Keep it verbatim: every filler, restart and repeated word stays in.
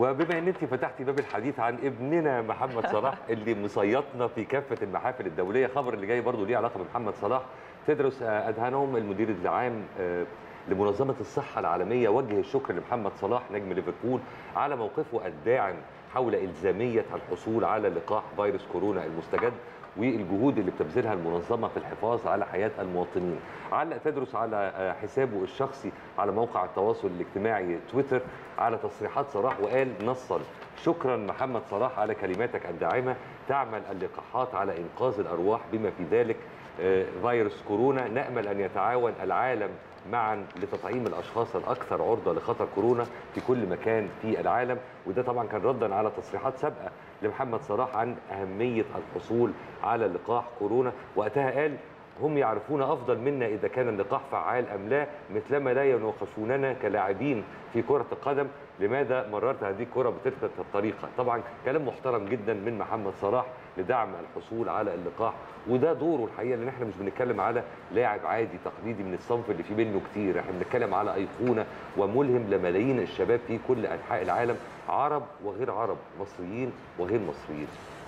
وبما ان انت فتحتي باب الحديث عن ابننا محمد صلاح اللي مسيطنا في كافه المحافل الدوليه، خبر اللي جاي برضه ليه علاقه بمحمد صلاح. تدرس أدهانوم المدير العام لمنظمه الصحه العالميه وجه الشكر لمحمد صلاح نجم ليفربول على موقفه الداعم حول الزاميه الحصول على لقاح فيروس كورونا المستجد والجهود اللي بتبذلها المنظمه في الحفاظ على حياه المواطنين. علق تدرس على حسابه الشخصي على موقع التواصل الاجتماعي تويتر على تصريحات صلاح وقال نصا: شكرا محمد صلاح على كلماتك الداعمه، تعمل اللقاحات على انقاذ الارواح بما في ذلك فيروس كورونا، نأمل أن يتعاون العالم معا لتطعيم الأشخاص الأكثر عرضة لخطر كورونا في كل مكان في العالم. وده طبعا كان ردا على تصريحات سابقة لمحمد صلاح عن أهمية الحصول على لقاح كورونا. وقتها قال: هم يعرفون أفضل منا إذا كان اللقاح فعال أم لا، مثلما لا يناقشوننا كلاعبين في كرة القدم، لماذا مررت هذه الكرة بتلك الطريقة؟ طبعا كلام محترم جدا من محمد صلاح لدعم الحصول على اللقاح، وده دوره الحقيقة، لأن احنا مش بنتكلم على لاعب عادي تقليدي من الصنف اللي فيه منه كتير، احنا بنتكلم على أيقونة وملهم لملايين الشباب في كل أنحاء العالم، عرب وغير عرب، مصريين وغير مصريين.